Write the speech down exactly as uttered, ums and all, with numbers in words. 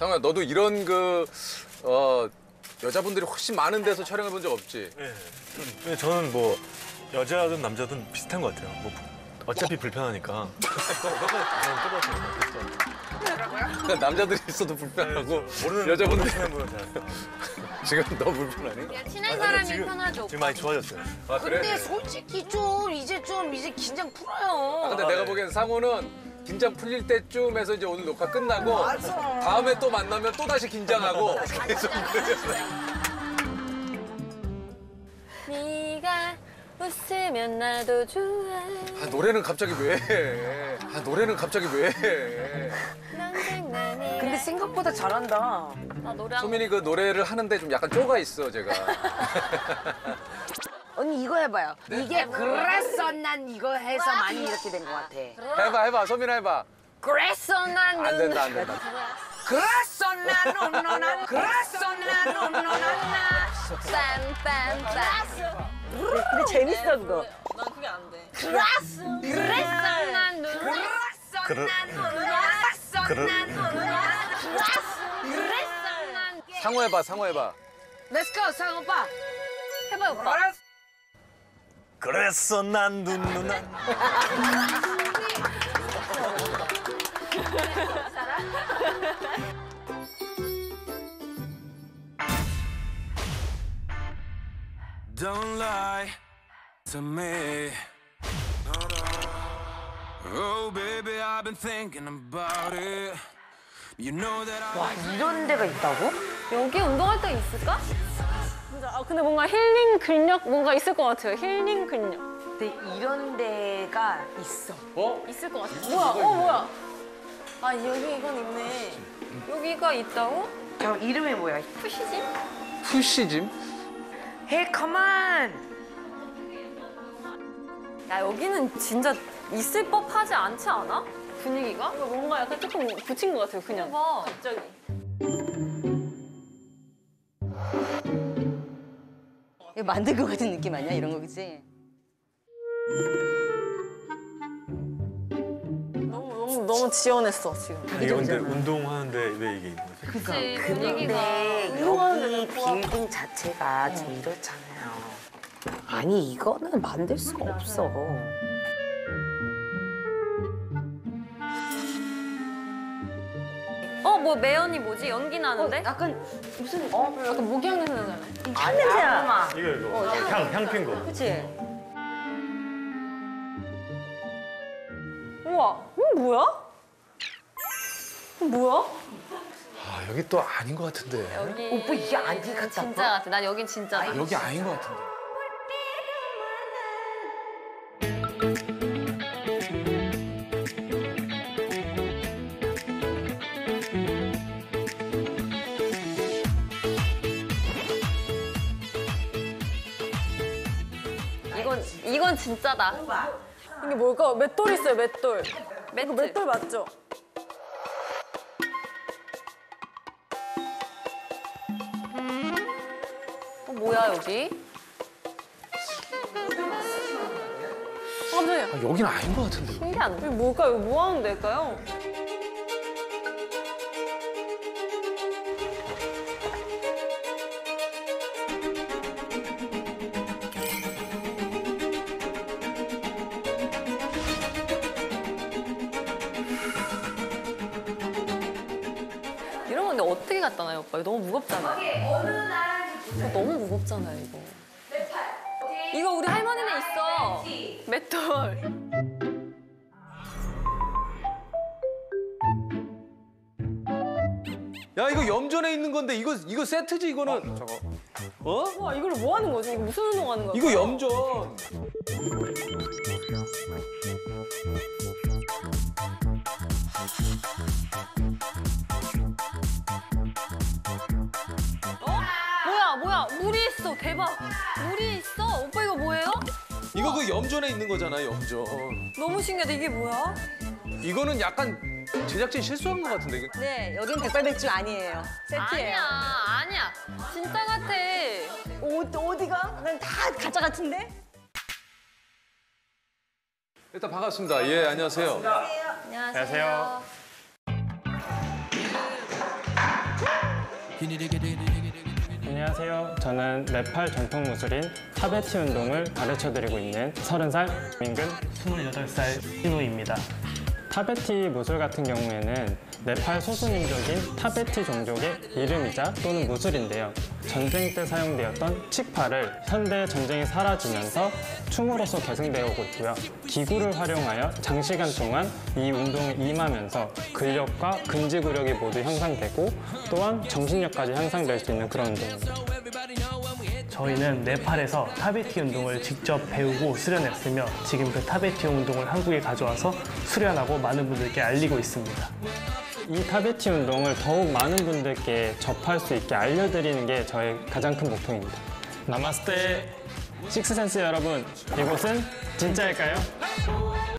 상호야, 너도 이런 그 어, 여자분들이 훨씬 많은 데서 촬영해 본 적 없지? 네. 근데 저는 뭐 여자든 남자든 비슷한 것 같아요. 뭐 어차피 어? 불편하니까. 그러니까 남자들이 있어도 불편하고 네, 여자분들 지금 너 불편하니? 야, 친한 사람이 지금, 편하죠. 지금 많이 좋아졌어요. 아, 근데 그래? 솔직히 좀 이제 좀 이제 긴장 풀어요. 아, 근데 아, 내가 네. 보기엔 상호는 긴장 풀릴 때쯤에서 이제 오늘 녹화 끝나고 맞아. 다음에 또 만나면 또 다시 긴장하고 계속 네가 웃으면 나도 좋아. 아 노래는 갑자기 왜 해? 아 노래는 갑자기 왜 해? 근데 생각보다 잘한다. 나 노래 소민이 그 노래를 하는데 좀 약간 쪼가 있어 제가. 언니 이거 해봐요. 네? 이게 그랬어 난 이거 해서 많이 이렇게 된 것 같아. 해봐 해봐 소민아 해봐. 그랬어 난 안 된다 안 된다. 그랬어 난 운노나 그랬어 난 운노나 빰빰빰. 근데 재밌어 그거. 난 그게 안 돼. 그랬어 난 운노나 그랬어 난 운노나 그랬어 난. 상호 해봐 상호 해봐. Let's go 상호 오빠. 해봐 오빠. 그랬어 난 눈 누나. Don't lie to me. Oh baby, I've been thinking about it. You know that I. 와 이런 데가 있다고? 여기 운동할 때 있을까? 아, 근데 뭔가 힐링 근력 뭔가 있을 것 같아요. 힐링 근력. 근데 이런 데가 있어. 어? 있을 것 같아. 뭐야? 어, 뭐야? 아, 여기 이건 있네. 여기가 있다고? 저 이름이 뭐야? 푸시짐? 푸시짐? Hey, come on! 야, 여기는 진짜 있을 법하지 않지 않아? 분위기가? 뭔가 약간 조금 붙인 것 같아요, 그냥. 봐, 갑자기. 만든 것 같은 느낌 아니야? 이런 거 그치? 너무 너무 너무 지연했어 지금. 이게 근데 운동하는데 왜 이게 있는 거지? 그니까 근데 여기 빌딩 자체가 어. 좀 이렇잖아요. 아니 이거는 만들 수가 맞아. 없어. 어, 뭐 매연이 뭐지? 연기 나는데? 어, 약간 무슨 어? 약간 모기향 냄새 나잖아. 향 냄새야. 이거 이거. 어, 향, 향 핀 거. 그치? 우와, 이거 뭐야? 이거 뭐야? 아, 여기 또 아닌 것 같은데. 여기... 오빠 이게 아닌 것 같다. 진짜 같아. 난 여긴 진짜. 아, 여기 진짜. 아닌 것 같은데. 이건 진짜다. 이게 뭘까? 맷돌 있어요, 맷돌. 맷돌. 맷돌 맞죠? 어, 뭐야, 여기? 어, 깜짝이야. 아, 여긴 아닌 것 같은데. 신기하네. 이게 뭘까? 이거 뭐 하는 데일까요? 어떻게 갖다 놔요, 오빠? 이거 너무 무겁잖아요. 이거 너무 무겁잖아요, 이거. 이거 우리 할머니네 있어. 맷돌. 야, 이거 염전에 있는 건데 이거 이거 세트지, 이거는. 어? 저거. 어? 와, 이걸 뭐 하는 거지? 이거 무슨 운동 하는 거야? 이거 염전. 대박! 물이 있어? 오빠 이거 뭐예요? 이거 그 염전에 있는 거잖아, 염전. 너무 신기하다. 이게 뭐야? 이거는 약간 제작진 실수한 것 같은데. 네, 여긴 백발백중 아니에요. 세트예요. 아니야, 아니야. 진짜 같아. 어, 어디가? 난 다 가짜 같은데? 일단 반갑습니다. 예, 안녕하세요. 안녕하세요. 안녕하세요. 안녕하세요. 안녕하세요. 저는 네팔 전통 무술인 타베티 운동을 가르쳐드리고 있는 서른 살, 임금 스물여덟 살 신우입니다. 타베티 무술 같은 경우에는 네팔 소수민족인 타베티 종족의 이름이자 또는 무술인데요. 전쟁 때 사용되었던 칡파를 현대 전쟁이 사라지면서 춤으로써 계승되어 오고 있고요. 기구를 활용하여 장시간 동안 이 운동에 임하면서 근력과 근지구력이 모두 향상되고 또한 정신력까지 향상될 수 있는 그런 운동입니다. 저희는 네팔에서 타베티 운동을 직접 배우고 수련했으며 지금 그 타베티 운동을 한국에 가져와서 수련하고 많은 분들께 알리고 있습니다. 이 타베티 운동을 더욱 많은 분들께 접할 수 있게 알려드리는 게 저의 가장 큰 목표입니다. 나마스테 식스센스 여러분, 이곳은 진짜일까요?